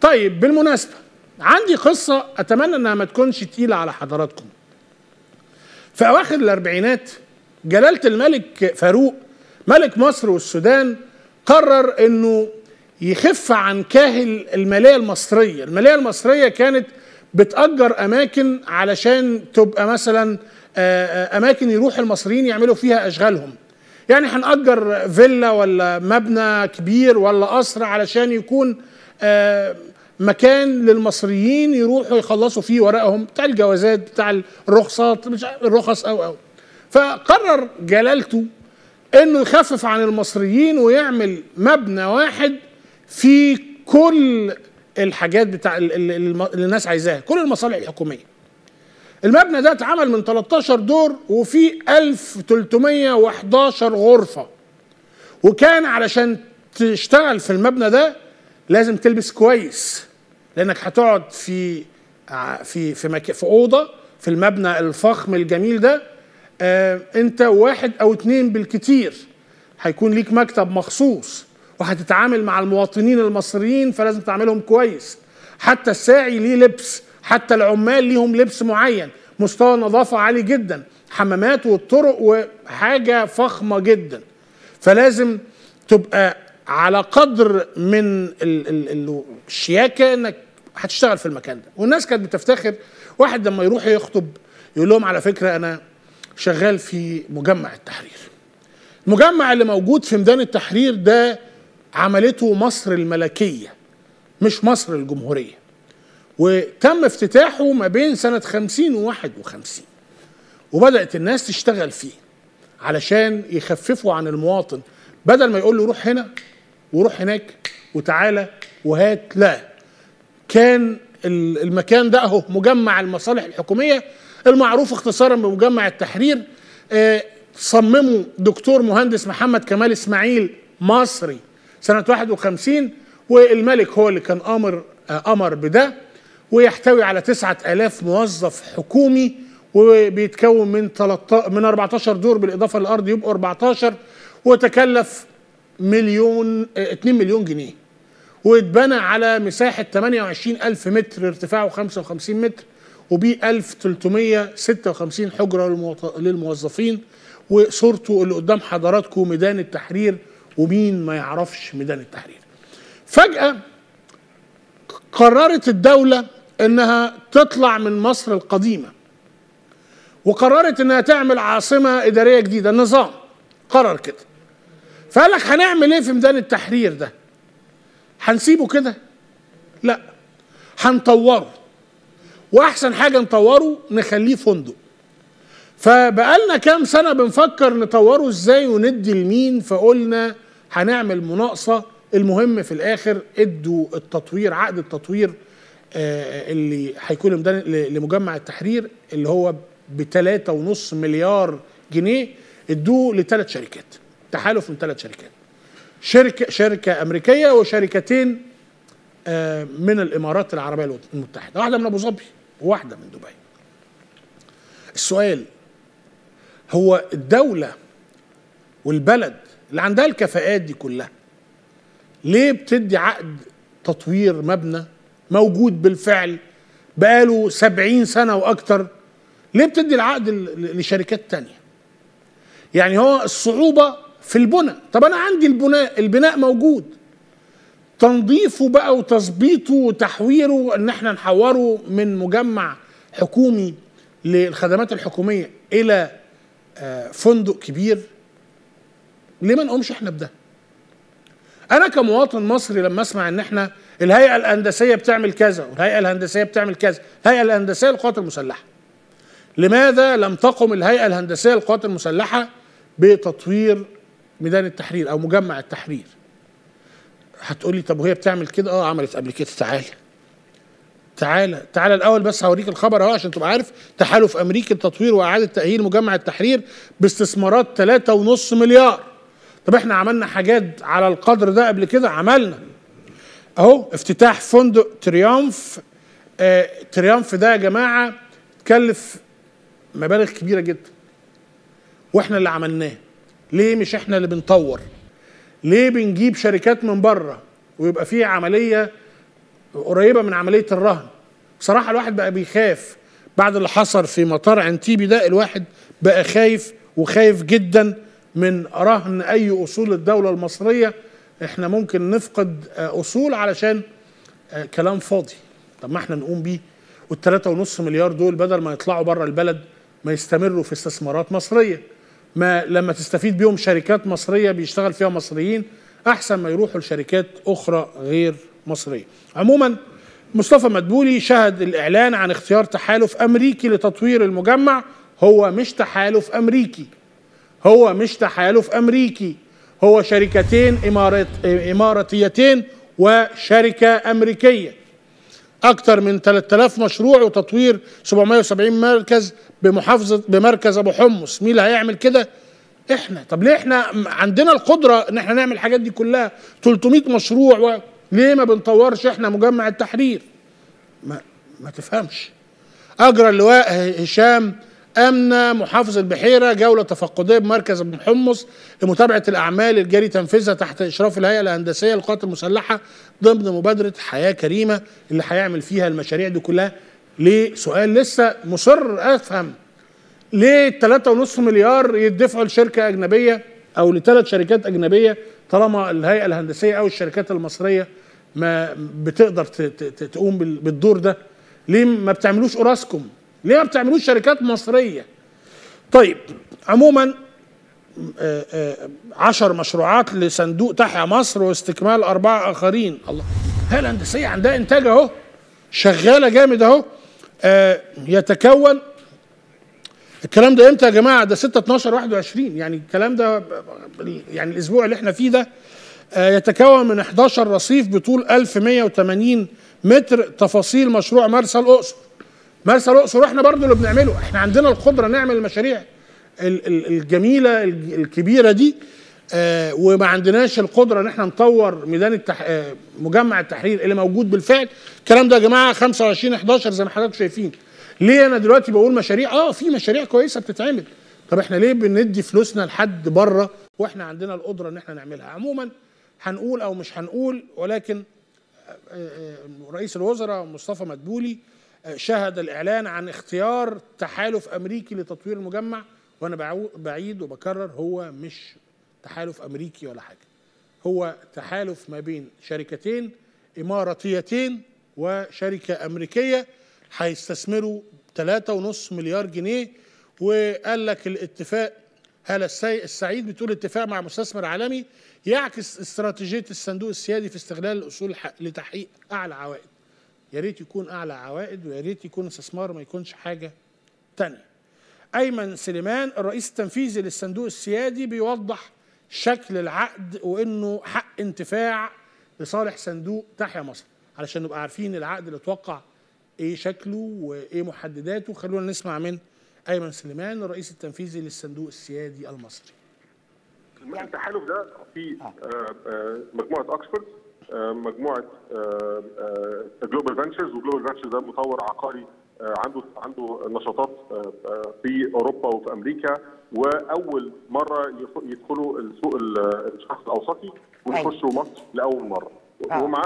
طيب بالمناسبة عندي قصة أتمنى أنها ما تكونش تقيلة على حضراتكم. في أواخر الأربعينات جلالة الملك فاروق ملك مصر والسودان قرر أنه يخف عن كاهل المالية المصرية. المالية المصرية كانت بتأجر أماكن علشان تبقى مثلا أماكن يروح المصريين يعملوا فيها أشغالهم، يعني هنأجر فيلا ولا مبنى كبير ولا قصر علشان يكون مكان للمصريين يروحوا يخلصوا فيه ورقهم بتاع الجوازات بتاع الرخصات الرخص أو فقرر جلالته أنه يخفف عن المصريين ويعمل مبنى واحد في كل الحاجات بتاع اللي الناس عايزاها، كل المصالح الحكومية. المبنى ده اتعمل من 13 دور وفيه 1311 غرفة، وكان علشان تشتغل في المبنى ده لازم تلبس كويس لأنك هتقعد في أوضة في المبنى الفخم الجميل ده، أنت واحد أو اتنين بالكتير، هيكون ليك مكتب مخصوص وهتتعامل مع المواطنين المصريين فلازم تعاملهم كويس، حتى الساعي ليه لبس، حتى العمال ليهم لبس معين، مستوى نظافة عالي جدا، حمامات والطرق وحاجة فخمة جدا، فلازم تبقى على قدر من الشياكة انك هتشتغل في المكان ده. والناس كانت بتفتخر، واحد لما يروح يخطب يقول لهم على فكرة انا شغال في مجمع التحرير. المجمع اللي موجود في ميدان التحرير ده عملته مصر الملكية مش مصر الجمهورية، وتم افتتاحه ما بين سنة 50 و 51، وبدأت الناس تشتغل فيه علشان يخففوا عن المواطن، بدل ما يقول له روح هنا وروح هناك وتعالى وهات، لا، كان المكان ده اهو مجمع المصالح الحكومية المعروف اختصارا بمجمع التحرير. صممه دكتور مهندس محمد كمال إسماعيل مصري سنة 51، والملك هو اللي كان أمر بده، ويحتوي على 9000 موظف حكومي، وبيتكون من 14 دور بالإضافة للأرض يبقوا 14، وتكلف 2 مليون جنيه، واتبنى على مساحة 28000 متر، ارتفاعه 55 متر، وبيه 1356 حجرة للموظفين. وصورته اللي قدام حضراتكم ميدان التحرير، ومين ما يعرفش ميدان التحرير. فجأة قررت الدولة انها تطلع من مصر القديمة، وقررت انها تعمل عاصمة ادارية جديدة. النظام قرر كده، فقال لك هنعمل ايه في ميدان التحرير ده؟ هنسيبه كده؟ لا، هنطوره، واحسن حاجة نطوره نخليه فندق. فبقالنا كام سنة بنفكر نطوره ازاي وندي لمين، فقلنا هنعمل مناقصة. المهم في الاخر ادوا التطوير، عقد التطوير اللي هيكون لمجمع التحرير اللي هو ب3.5 مليار جنيه، ادوه ل3 شركات، تحالف من 3 شركات، شركة امريكية وشركتين من الامارات العربية المتحدة، واحدة من ابو ظبي وواحدة من دبي. السؤال هو الدولة والبلد اللي عندها الكفاءات دي كلها ليه بتدي عقد تطوير مبنى موجود بالفعل بقاله 70 سنة وأكتر؟ ليه بتدي العقد لشركات تانية؟ يعني هو الصعوبة في البنى. طب أنا عندي البناء موجود، تنظيفه بقى وتظبيطه وتحويره، إن احنا نحوره من مجمع حكومي للخدمات الحكومية إلى فندق كبير، ليه ما نقومش احنا بده؟ أنا كمواطن مصري لما أسمع إن إحنا الهيئة الهندسية بتعمل كذا والهيئة الهندسية بتعمل كذا، الهيئة الهندسية للقوات المسلحة، لماذا لم تقم الهيئة الهندسية للقوات المسلحة بتطوير ميدان التحرير أو مجمع التحرير؟ هتقولي طب وهي بتعمل كده؟ أه عملت قبل كده. تعالى الأول بس هوريك الخبر أهو عشان تبقى عارف. تحالف أمريكي لتطوير وإعادة تأهيل مجمع التحرير باستثمارات 3.5 مليار. طب احنا عملنا حاجات على القدر ده قبل كده؟ عملنا اهو افتتاح فندق تريومف. تريومف ده يا جماعه تكلف مبالغ كبيره جدا، واحنا اللي عملناه. ليه مش احنا اللي بنطور؟ ليه بنجيب شركات من بره؟ ويبقى فيه عملية قريبة من عملية الرهن. بصراحة الواحد بقى بيخاف بعد اللي حصل في مطار عنتيبي ده، الواحد بقى خايف وخايف جدا من رهن أي أصول الدولة المصرية. احنا ممكن نفقد أصول علشان كلام فاضي. طب ما احنا نقوم بيه، وال3.5 مليار دول بدل ما يطلعوا بره البلد ما يستمروا في استثمارات مصرية، ما لما تستفيد بيهم شركات مصرية بيشتغل فيها مصريين أحسن ما يروحوا لشركات أخرى غير مصرية. عموما مصطفى مدبولي شهد الإعلان عن اختيار تحالف أمريكي لتطوير المجمع. هو مش تحالف أمريكي، هو مش تحالف أمريكي، هو شركتين إماراتيتين وشركة أمريكية. أكثر من 3000 مشروع وتطوير 770 مركز بمركز أبو حمص. مين اللي هيعمل كده؟ إحنا. طب ليه إحنا عندنا القدرة إن إحنا نعمل الحاجات دي كلها؟ 300 مشروع ليه ما بنطورش إحنا مجمع التحرير؟ ما تفهمش. أجرى اللواء هشام آمنة محافظ البحيرة جولة تفقدية بمركز أبو حمص لمتابعة الأعمال الجاري تنفيذها تحت إشراف الهيئة الهندسية للقوات المسلحة ضمن مبادرة حياة كريمة اللي هيعمل فيها المشاريع دي كلها. ليه؟ سؤال لسه مصر أفهم. ليه 3.5 مليار يدفعوا لشركة أجنبية أو لثلاث شركات أجنبية طالما الهيئة الهندسية أو الشركات المصرية ما بتقدر تقوم بالدور ده؟ ليه ما بتعملوش أوراسكوم؟ ليه ما بتعملوش شركات مصرية؟ طيب عموما 10 مشروعات لصندوق تحيا مصر واستكمال 4 آخرين. الله، الهيئة الهندسية عندها إنتاج أهو، شغالة جامد أهو. يتكون الكلام ده إمتى يا جماعة؟ ده 6/12/21، يعني الكلام ده يعني الأسبوع اللي إحنا فيه ده. يتكون من 11 رصيف بطول 1180 متر. تفاصيل مشروع مرسى الأقصر. مرسى الأقصر احنا برضو اللي بنعمله، احنا عندنا القدرة نعمل المشاريع الجميلة الكبيرة دي، وما عندناش القدرة ان احنا نطور مجمع التحرير اللي موجود بالفعل. الكلام ده يا جماعة 25/11 زي ما حضراتكم شايفين. ليه انا دلوقتي بقول مشاريع؟ في مشاريع كويسة بتتعمل. طب احنا ليه بندي فلوسنا لحد بره واحنا عندنا القدرة ان احنا نعملها؟ عموما هنقول او مش هنقول، ولكن رئيس الوزراء مصطفى مدبولي شهد الإعلان عن اختيار تحالف أمريكي لتطوير المجمع. وأنا بعيد وبكرر، هو مش تحالف أمريكي ولا حاجة، هو تحالف ما بين شركتين إماراتيتين وشركة أمريكية هيستثمروا 3.5 مليار جنيه. وقال لك الاتفاق، هالة السعيد بتقول اتفاق مع مستثمر عالمي يعكس استراتيجية الصندوق السيادي في استغلال الأصول لتحقيق أعلى عوائد. يا ريت يكون أعلى عوائد، ويا ريت يكون استثمار ما يكونش حاجة تانية. أيمن سليمان الرئيس التنفيذي للصندوق السيادي بيوضح شكل العقد وإنه حق انتفاع لصالح صندوق تحيا مصر. علشان نبقى عارفين العقد اللي اتوقع إيه شكله وإيه محدداته، خلونا نسمع من أيمن سليمان الرئيس التنفيذي للصندوق السيادي المصري. التحالف ده في مجموعة أكسفورد، مجموعه جلوبال فانشرز، وجلوبال فانشرز ده مطور عقاري عنده نشاطات في اوروبا وفي امريكا، واول مره يدخلوا السوق الشرق الاوسطي ويخشوا مصر لاول مره.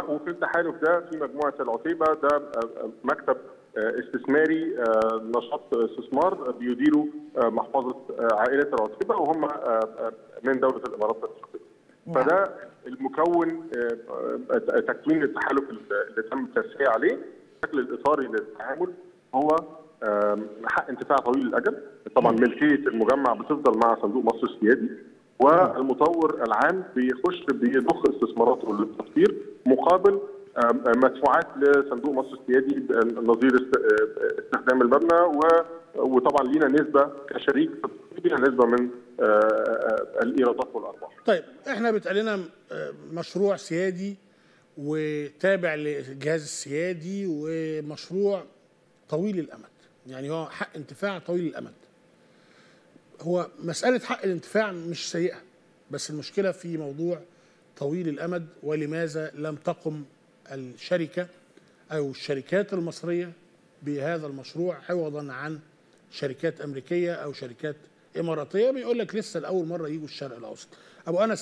وفي التحالف ده في مجموعه العتيبه، ده مكتب استثماري نشاط استثمار بيديروا محفظه عائله العتيبه وهم من دوله الامارات الشقيقه. فده المكون تكوين التحالف اللي تم الترسيخ عليه. الشكل الاطاري للتعامل هو حق انتفاع طويل الاجل، طبعا ملكيه المجمع بتفضل مع صندوق مصر السيادي، والمطور العام بيخش بيضخ استثماراته للتطوير مقابل مدفوعات لصندوق مصر السيادي نظير استخدام المبنى، وطبعا لينا نسبه كشريك لينا نسبه من الايرادات والارباح. طيب احنا بيتقال لنا مشروع سيادي وتابع للجهاز السيادي ومشروع طويل الامد، يعني هو حق انتفاع طويل الامد. هو مساله حق الانتفاع مش سيئه، بس المشكله في موضوع طويل الامد، ولماذا لم تقم الشركه او الشركات المصريه بهذا المشروع عوضا عن شركات امريكيه او شركات اماراتيه؟ بيقول لك لسه لاول مره يجوا الشرق الاوسط. ابو انس